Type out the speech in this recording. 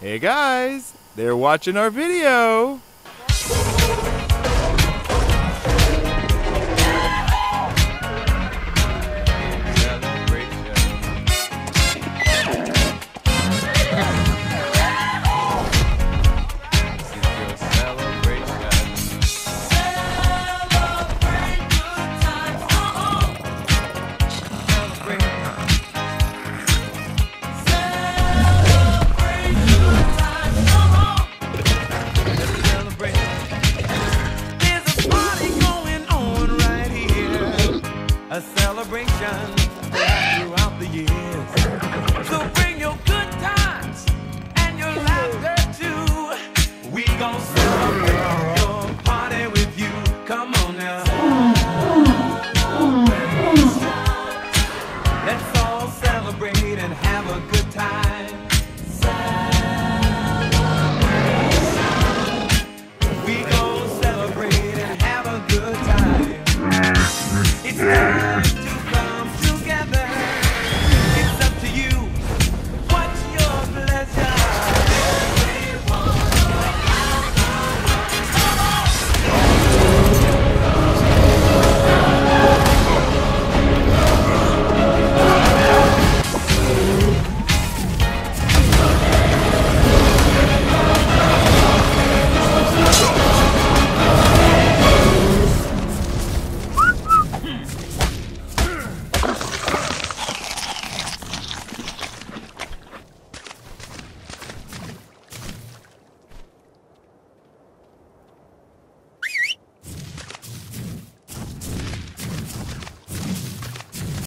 Hey guys, they're watching our video. A celebration throughout the years. So bring your good times and your laughter too. We gon' celebrate.